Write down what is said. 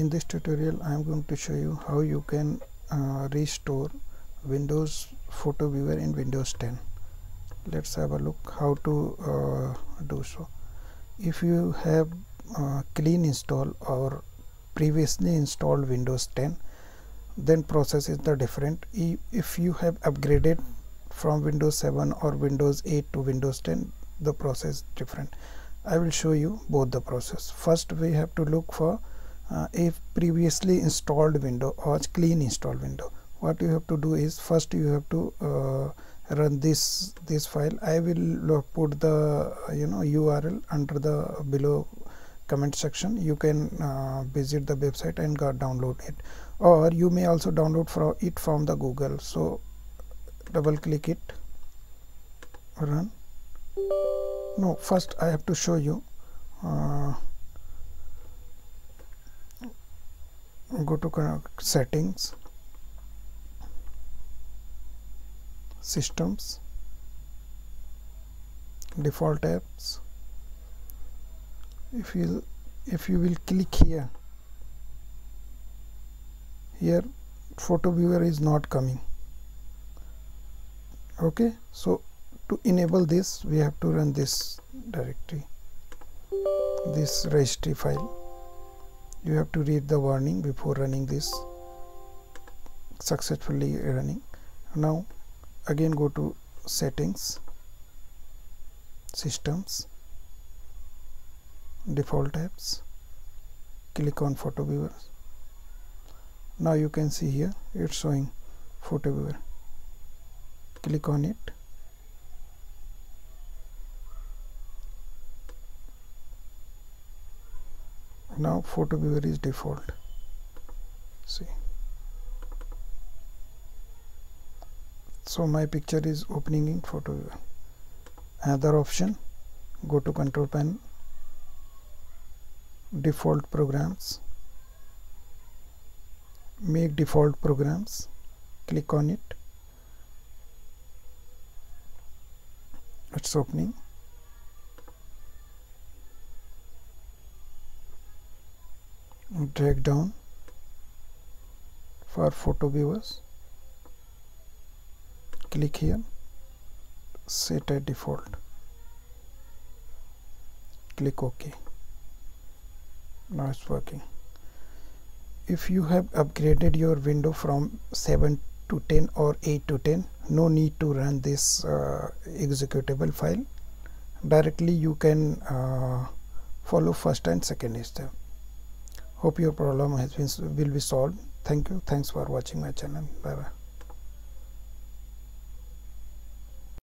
In this tutorial I am going to show you how you can restore Windows Photo Viewer in Windows 10. Let's have a look how to do so. If you have clean install or previously installed Windows 10, then process is the different. If you have upgraded from Windows 7 or Windows 8 to Windows 10, the process is different. I will show you both the process. First we have to look for a previously installed window or clean installed window. What you have to do is, first you have to run this file. I will put the URL under the below comment section. You can visit the website and download it, or you may also download it from the Google. So double click it, run. No, first I have to show you. Go to settings, systems, default apps. If you will click here, Photo Viewer is not coming. Okay, so to enable this we have to run this registry file. You have to read the warning before running this. Successfully running. Now again go to settings, systems, default apps, click on Photo Viewer. Now you can see here it's showing Photo Viewer. Click on it. Now Photo Viewer is default. See, so my picture is opening in Photo Viewer. Another option, go to control panel, default programs, make default programs, click on it. It's opening. Drag down for Photo Viewers, click here, set at default, click OK. Now it's working. If you have upgraded your window from 7 to 10 or 8 to 10, no need to run this executable file. Directly you can follow first and second step. Hope your problem will be solved. Thank you. Thanks for watching my channel. Bye bye.